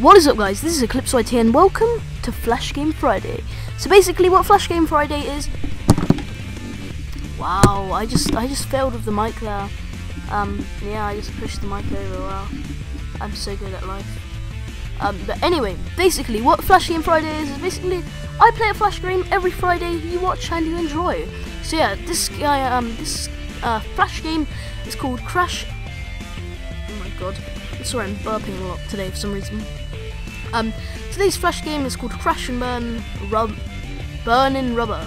What is up, guys? This is Eclipse YT and welcome to Flash Game Friday. So basically what Flash Game Friday is... Wow, I just failed with the mic there. Yeah, I just pushed the mic over. Wow, I'm so good at life. But anyway, basically what Flash Game Friday is basically I play a Flash game every Friday, you watch and you enjoy. So yeah, this guy, Flash game is called Crash. Oh my god, sorry, I'm burping a lot today for some reason. Today's Flash game is called Crash and Burn, Rub Burning Rubber.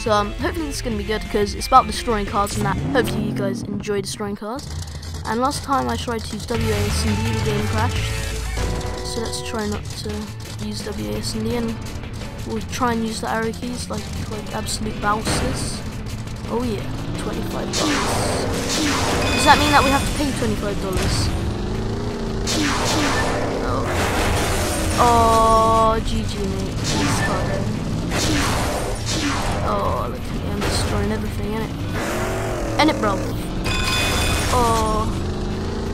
So hopefully this is going to be good because it's about destroying cars and that. Hopefully you guys enjoy destroying cars. And last time I tried to use WASD, the game crashed. So let's try not to use WASD and we'll try and use the arrow keys like absolute bouncers. Oh yeah, $25. Does that mean that we have to pay $25? Oh, GG mate. This car then. Oh, look at me, I'm destroying everything, innit? Innit, bro? Oh.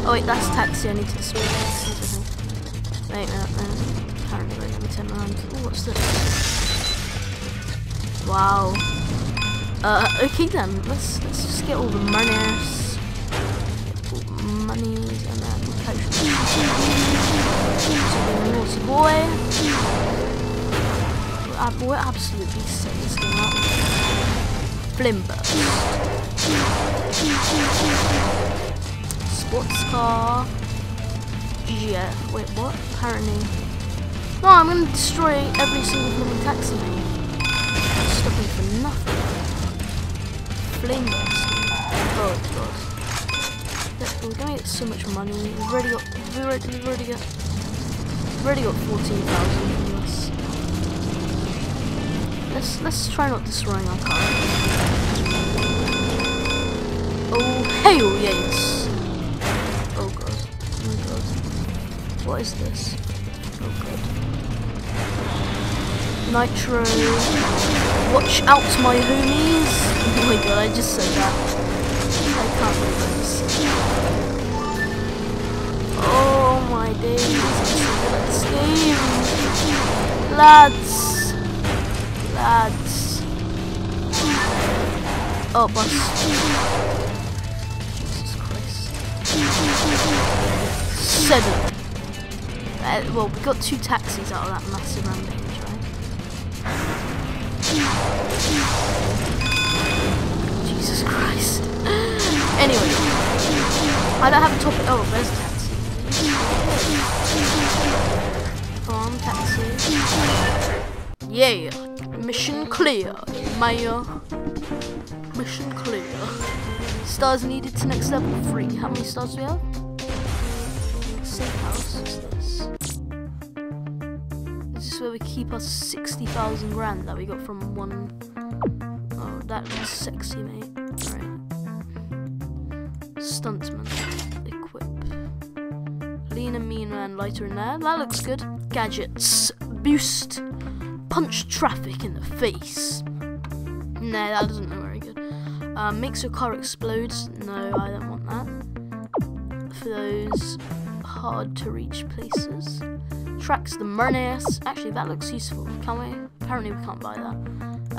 Oh wait, that's taxi, I need to destroy taxis, I think. Wait, no. Apparently, wait, let me turn around. Oh, what's this? Wow. Okay then, let's just get all the monies. And then we'll catch the naughty boy. We're absolutely set this game up. Flimber. Sports car. Yeah, wait, what? Apparently. No, I'm gonna destroy every single blooming taxi, mate. I'm stopping for nothing. Blame this. Oh god. We're gonna get so much money. We've already got 14,000 from this. Let's try not destroying our car. Oh hail yes! Oh god. Oh god. What is this? Oh god. Nitro. Watch out my homies! Oh my god, I just said that. I can't believe this. Oh my days, I'm so good at this game. Lads. Oh, boss. Jesus Christ. 7. Well, we got 2 taxis out of that massive rampage, right? Jesus Christ. Anyway, I don't have a topic. Oh, there's a taxi. Farm taxi. Yeah, mission clear. Maya. Mission clear. Stars needed to next level 3. How many stars do we have? Safe house. What's this? This is where we keep our 60,000 grand that we got from one. Oh, that looks sexy, mate. Right. Stuntsman. Equip. Lean and mean man lighter in there. That looks good. Gadgets. Boost. Punch traffic in the face. No, that doesn't look very good. Makes your car explode. No, I don't want that. For those hard to reach places. Tracks the Murnace. Actually, that looks useful. Can we? Apparently, we can't buy that.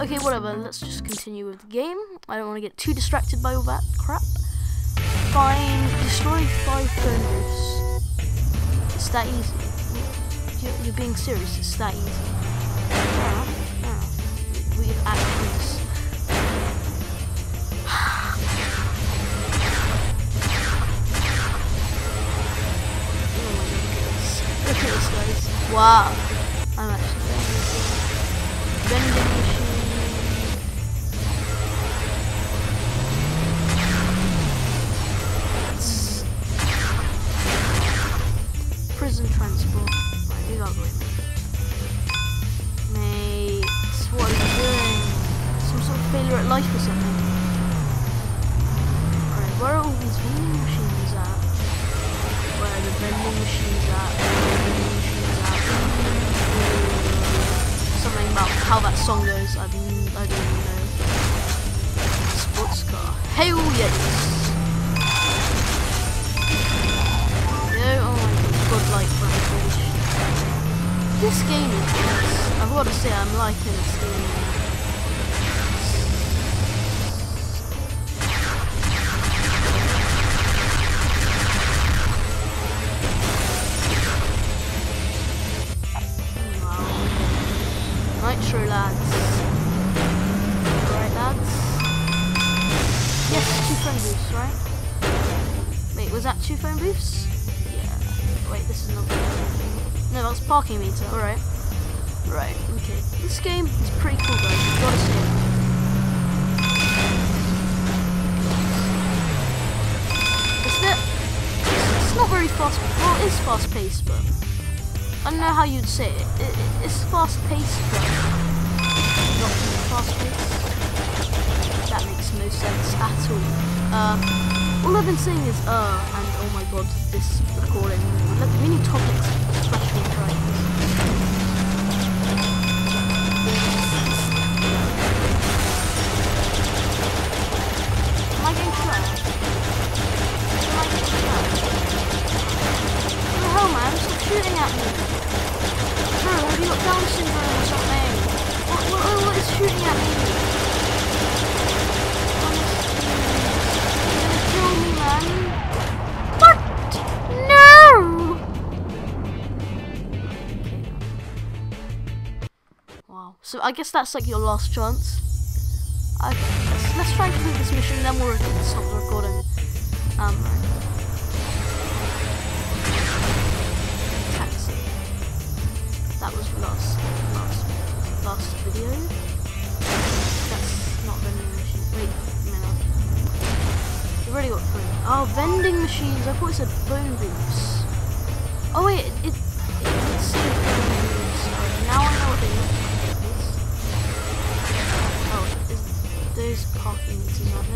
Okay, whatever, let's just continue with the game. I don't want to get too distracted by all that crap. Destroy 5 phone booths. It's that easy. You're being serious, it's that easy. Yeah. We have actions. Look at this, guys. Wow. I'm actually bending machine. Transport. Right, you gotta go in. Mate, what are you doing? Some sort of failure at life or something. Alright, where are all these vending machines at? Where are the vending machines at? Something about how that song goes, I don't even know. Sports car. Hail yes! Like rampage. This game is nice. I've got to say, I'm liking this game. Nitro lads. Alright lads. Yes, 2 phone booths, right? Wait, was that 2 phone booths? Yeah. Wait, this is not good. No, that's parking meter, alright. Right, okay. This game is pretty cool guys, you've got to see it. It's not very fast, well it is fast paced but... I don't know how you'd say it. It's fast-paced, but not fast-paced. That makes no sense at all. All I've been saying is, and oh my god, this recording. We need topics for Flash Game Fridays. Am I getting trapped? What the hell, man? Stop shooting at me. Have you got Down syndrome or something? What is shooting at me? Honestly, you're gonna kill me, man. What? No! Wow. So I guess that's like your last chance. Let's try and complete this mission, then we'll stop the recording. That was last video. That's not vending machine. Wait a minute. We've already got 3. Oh, vending machines. I thought it said phone booths. Oh wait, it did say phone booths. Now I know what they look like. Oh, is those parking meters on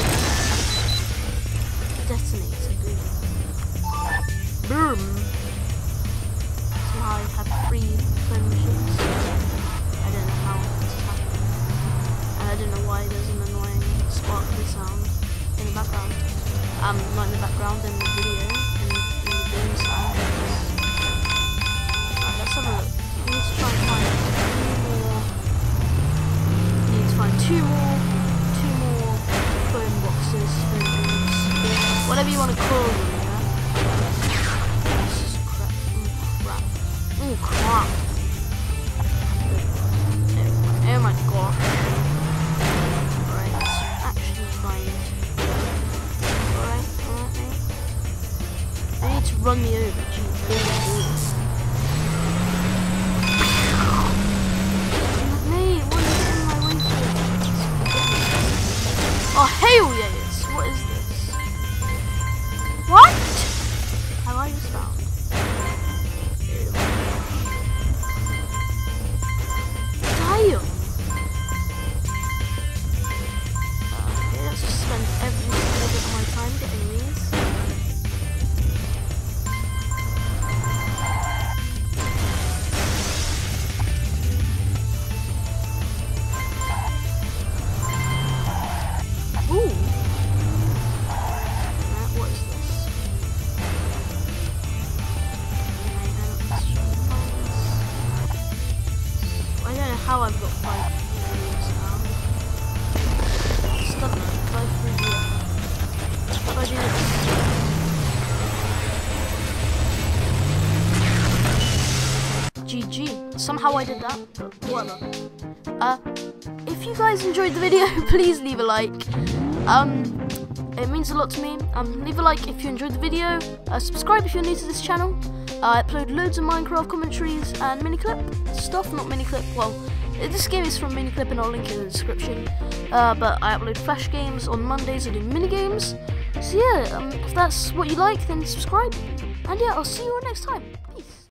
there? Detonator. Boom. I have 3 phone machines. I don't know how this happened. And I don't know why there's an annoying sparkly sound in the background. Not in the background, in the video. In the game sound. Right, let's have a look. We need to try and find 2 more. We need to find 2 more phone boxes, phone rooms, whatever you want to call them. Oh crap. Oh my god. Alright, let's actually find. Alright, mate. They need to run me over, Jesus. Mate, what is it in my way for? Oh, hell yes! What is this? What? Have I just found? How I've got 5 videos now. Stop 5 videos. If I do this. GG. Somehow I did that, but whatever. If you guys enjoyed the video, please leave a like. It means a lot to me. Leave a like if you enjoyed the video. Subscribe if you're new to this channel. I upload loads of Minecraft commentaries and MiniClip stuff, not MiniClip, well, this game is from MiniClip and I'll link it in the description. But I upload Flash games on Mondays, I do minigames. So yeah, if that's what you like, then subscribe. And yeah, I'll see you all next time.